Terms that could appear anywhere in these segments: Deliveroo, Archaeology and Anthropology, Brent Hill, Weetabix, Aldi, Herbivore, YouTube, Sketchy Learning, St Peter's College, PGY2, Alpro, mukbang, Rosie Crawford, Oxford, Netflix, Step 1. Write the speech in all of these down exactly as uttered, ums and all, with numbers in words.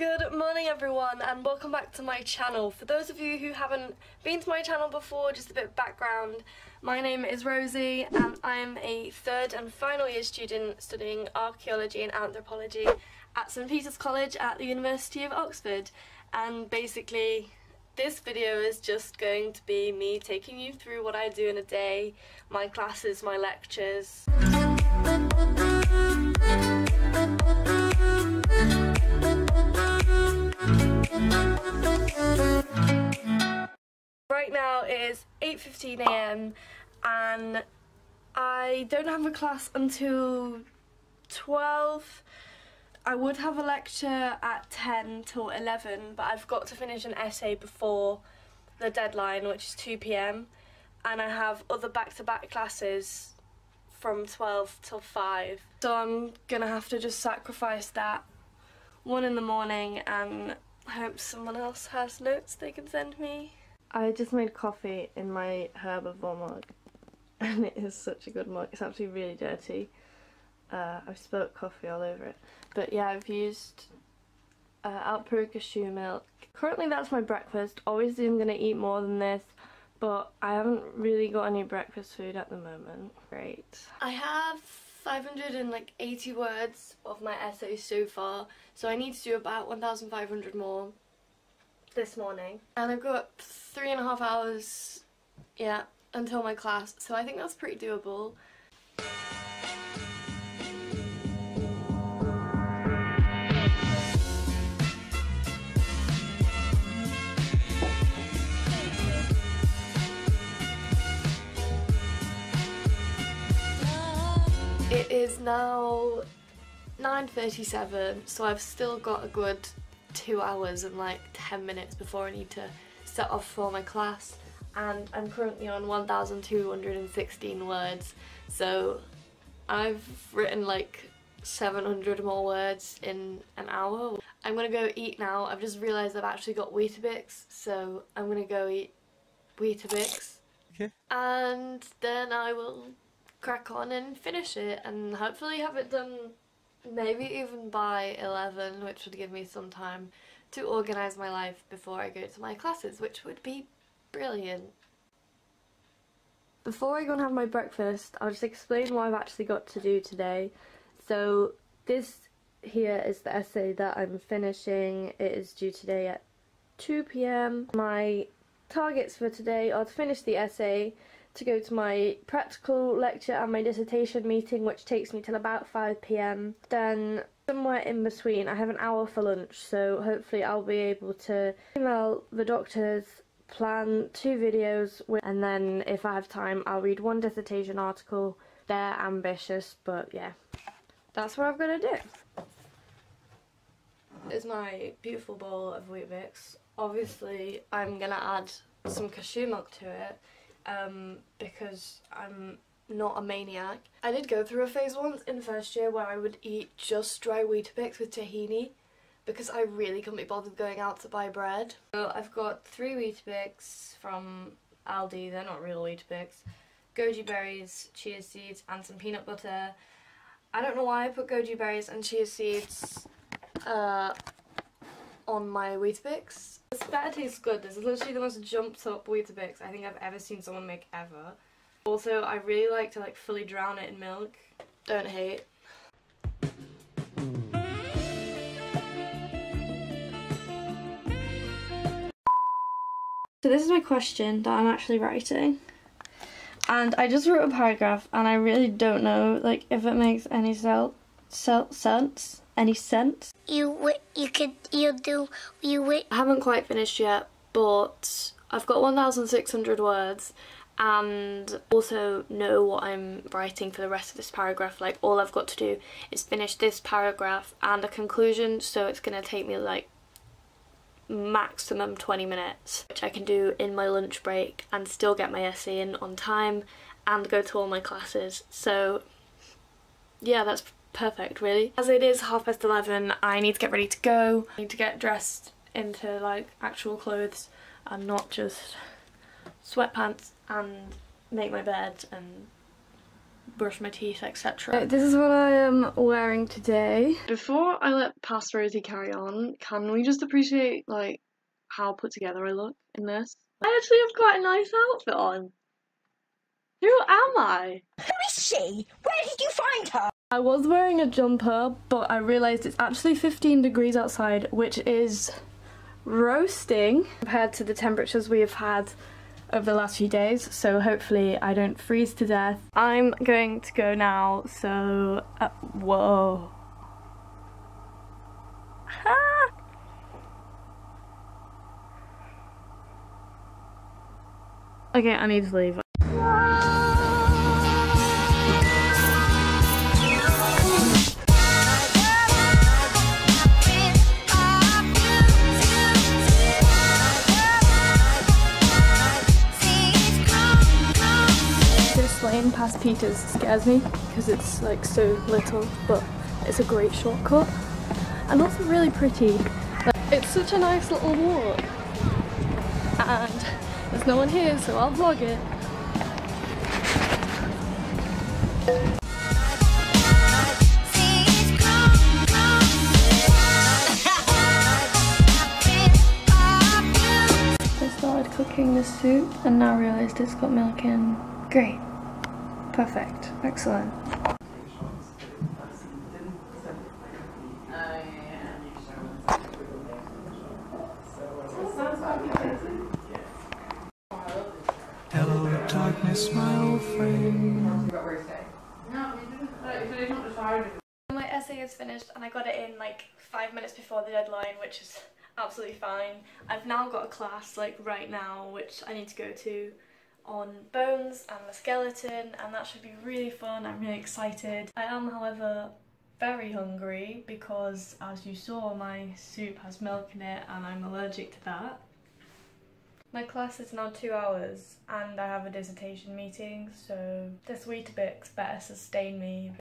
Good morning everyone and welcome back to my channel. For those of you who haven't been to my channel before, just a bit of background, my name is Rosie and I'm a third and final year student studying Archaeology and Anthropology at St Peter's College at the University of Oxford. And basically this video is just going to be me taking you through what I do in a day, my classes, my lectures. Right now it is eight fifteen a m and I don't have a class until twelve. I would have a lecture at ten till eleven, but I've got to finish an essay before the deadline, which is two p m, and I have other back-to-back classes from twelve till five. So I'm gonna have to just sacrifice that one in the morning, and I hope someone else has notes they can send me. I just made coffee in my Herbivore mug and it is such a good mug. It's actually really dirty. Uh, I've spilt coffee all over it. But yeah, I've used uh, Alpro cashew milk. Currently that's my breakfast. Obviously I'm going to eat more than this, but I haven't really got any breakfast food at the moment. Great. I have five hundred eighty words of my essay so far, so I need to do about one thousand five hundred more this morning, and I've got three and a half hours yeah until my class, so I think that's pretty doable. It is now nine thirty-seven, so I've still got a good two hours and like ten minutes before I need to set off for my class, and I'm currently on one thousand two hundred sixteen words, so I've written like seven hundred more words in an hour. I'm gonna go eat now. I've just realised I've actually got Weetabix, so I'm gonna go eat Weetabix, okay, and then I will crack on and finish it and hopefully have it done maybe even by eleven, which would give me some time to organise my life before I go to my classes, which would be brilliant. Before I go and have my breakfast, I'll just explain what I've actually got to do today. So this here is the essay that I'm finishing. It is due today at two p m. My targets for today are to finish the essay, to go to my practical lecture and my dissertation meeting, which takes me till about five p m. Then somewhere in between I have an hour for lunch, so hopefully I'll be able to email the doctors, plan two videos, and then if I have time I'll read one dissertation article. They're ambitious, but yeah, that's what I've got to do. Here's my beautiful bowl of Weetabix. Obviously I'm going to add some cashew milk to it, Um, because I'm not a maniac. I did go through a phase once in first year where I would eat just dry Weetabix with tahini because I really couldn't be bothered going out to buy bread. So I've got three Weetabix from Aldi, they're not real Weetabix, goji berries, chia seeds and some peanut butter. I don't know why I put goji berries and chia seeds uh, on my Weetabix. This better tastes good. This is literally the most jumped up Weetabix I think I've ever seen someone make ever. Also, I really like to like fully drown it in milk. Don't hate. So this is my question that I'm actually writing. And I just wrote a paragraph and I really don't know like if it makes any sense. sense any sense you you could you do you wait. I haven't quite finished yet, but I've got one thousand six hundred words and also know what I'm writing for the rest of this paragraph. Like all I've got to do is finish this paragraph and a conclusion, so it's gonna take me like maximum twenty minutes, which I can do in my lunch break and still get my essay in on time and go to all my classes. So yeah, that's perfect really. As it is half past eleven, I need to get ready to go. I need to get dressed into like actual clothes and not just sweatpants, and make my bed and brush my teeth, et cetera. This is what I am wearing today. Before I let past Rosie carry on, can we just appreciate like how put together I look in this? I actually have quite a nice outfit on. Who am I? Who is she? Where did you find her? I was wearing a jumper, but I realised it's actually fifteen degrees outside, which is roasting compared to the temperatures we have had over the last few days, so hopefully I don't freeze to death. I'm going to go now, so... Uh, whoa. Ah! Okay, I need to leave. Past Peter's scares me because it's like so little, but it's a great shortcut and also really pretty. Like, it's such a nice little walk and there's no one here, so I'll vlog it. I started cooking the soup and now realised it's got milk in. Great. Perfect. Excellent. Hello, darkness, my old friend. My essay is finished and I got it in like five minutes before the deadline, which is absolutely fine. I've now got a class like right now which I need to go to on bones and the skeleton, and that should be really fun. I'm really excited. I am, however, very hungry because, as you saw, my soup has milk in it and I'm allergic to that. My class is now two hours and I have a dissertation meeting, so this Weetabix better sustain me.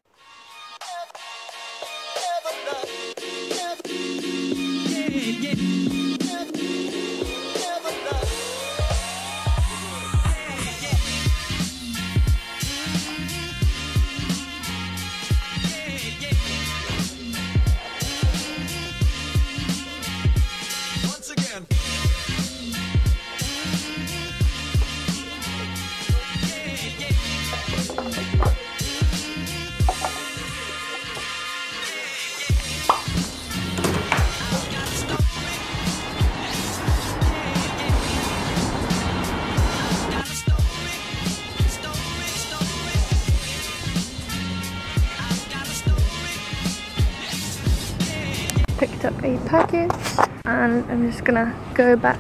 Up a package and I'm just gonna go back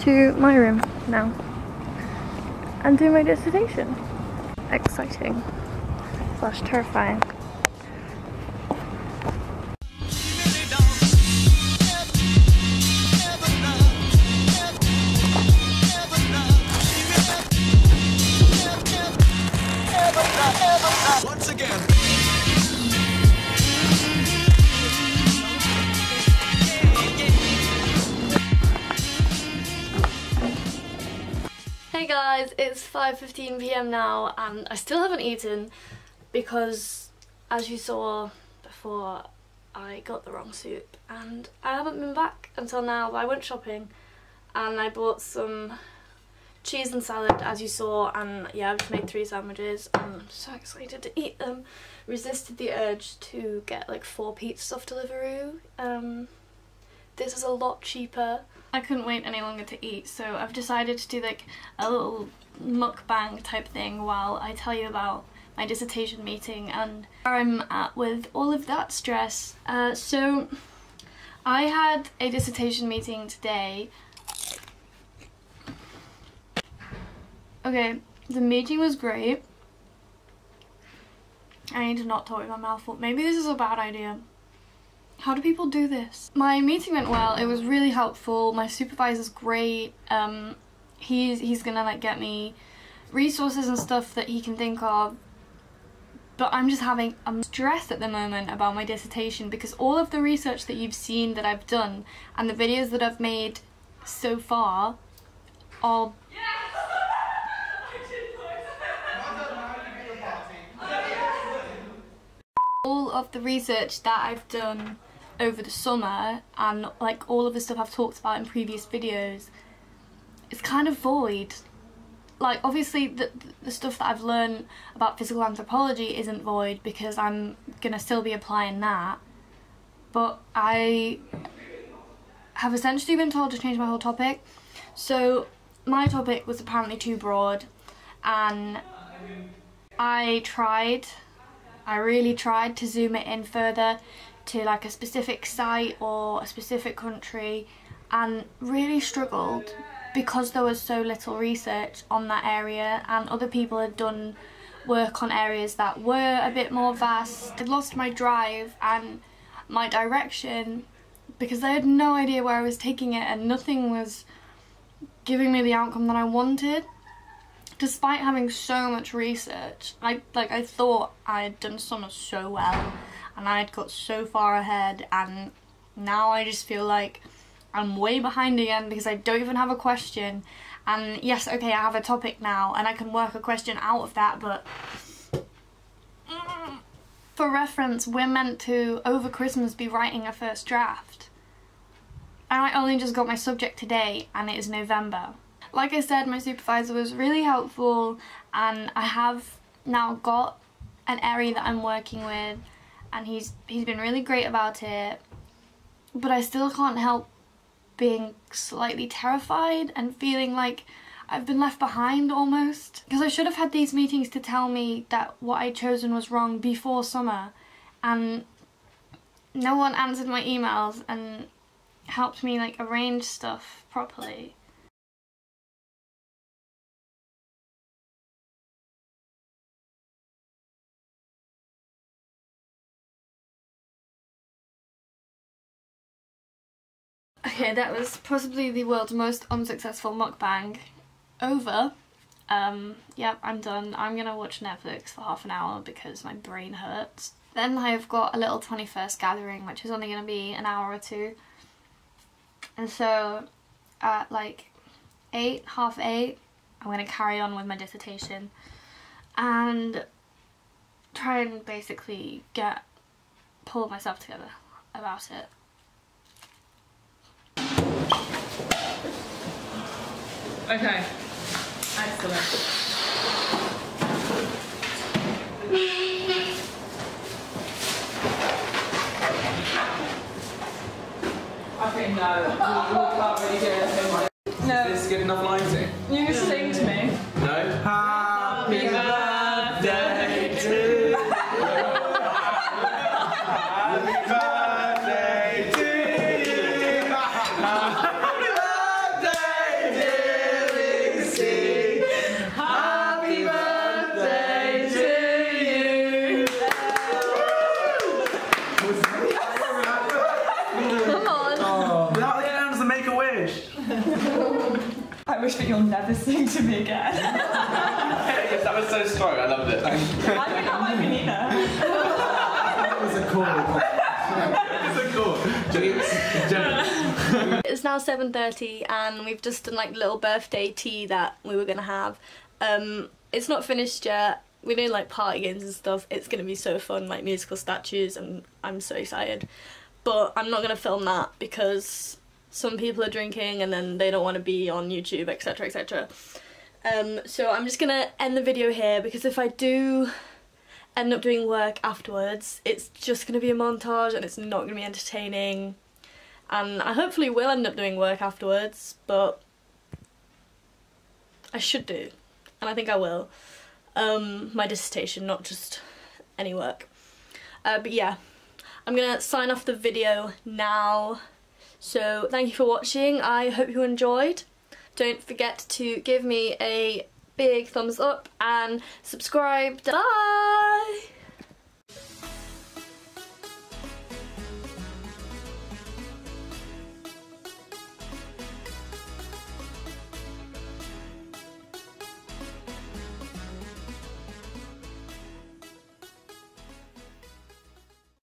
to my room now and do my dissertation. Exciting slash terrifying. Once again. Hey guys, it's five fifteen p m now and I still haven't eaten because, as you saw before, I got the wrong soup and I haven't been back until now. But I went shopping and I bought some cheese and salad, as you saw, and yeah, I've just made three sandwiches and I'm so excited to eat them. Resisted the urge to get like four pizzas off Deliveroo. Um, this is a lot cheaper. I couldn't wait any longer to eat, so I've decided to do like a little mukbang type thing while I tell you about my dissertation meeting and where I'm at with all of that stress. Uh, so I had a dissertation meeting today. Okay, the meeting was great. I need to not talk with my mouth full. Maybe this is a bad idea. How do people do this? My meeting went well, it was really helpful, my supervisor's great, um, he's, he's gonna like get me resources and stuff that he can think of, but I'm just having a stress at the moment about my dissertation because all of the research that you've seen that I've done and the videos that I've made so far are... Yes! All of the research that I've done over the summer and like all of the stuff I've talked about in previous videos is kind of void. Like obviously the, the stuff that I've learned about physical anthropology isn't void because I'm gonna still be applying that, but I have essentially been told to change my whole topic. So my topic was apparently too broad, and I tried, I really tried to zoom it in further to like a specific site or a specific country, and really struggled because there was so little research on that area and other people had done work on areas that were a bit more vast. I lost my drive and my direction because I had no idea where I was taking it, and nothing was giving me the outcome that I wanted. Despite having so much research, I, like I thought I had done summer so well and I had got so far ahead, and now I just feel like I'm way behind again because I don't even have a question. And yes, okay, I have a topic now and I can work a question out of that, but for reference, we're meant to, over Christmas, be writing a first draft. And I only just got my subject today and it is November. Like I said, my supervisor was really helpful, and I have now got an area that I'm working with, and he's he's been really great about it, but I still can't help being slightly terrified and feeling like I've been left behind almost, because I should have had these meetings to tell me that what I'd chosen was wrong before summer, and no one answered my emails and helped me like arrange stuff properly. Okay, that was possibly the world's most unsuccessful mukbang over. Um, yep, I'm done. I'm gonna watch Netflix for half an hour because my brain hurts. Then I've got a little twenty-first gathering, which is only gonna be an hour or two. And so at like eight, half eight, I'm gonna carry on with my dissertation and try and basically get, pull myself together about it. Okay, excellent. Okay, no, we can't really do anything. No. Is this good enough lighting? You can sing to me. No? Happy birthday to you. Happy birthday to you. Happy birthday, dear Lizzie. Happy birthday to you. Come on. I wish that you'll never sing to me again. Yes, that was so strong. I loved it. I think that might be Nina. That was a cool. That was a cool. James. It's now seven thirty and we've just done like little birthday tea that we were going to have. Um, it's not finished yet. We're doing like party games and stuff. It's going to be so fun, like musical statues, and I'm so excited. But I'm not going to film that because some people are drinking and then they don't want to be on YouTube, etc, et cetera. Um, so I'm just gonna end the video here, because if I do end up doing work afterwards, it's just gonna be a montage and it's not gonna be entertaining. And I hopefully will end up doing work afterwards, but I should do, and I think I will. Um, my dissertation, not just any work. Uh, but yeah, I'm gonna sign off the video now. So thank you for watching, I hope you enjoyed. Don't forget to give me a big thumbs up and subscribe. Bye!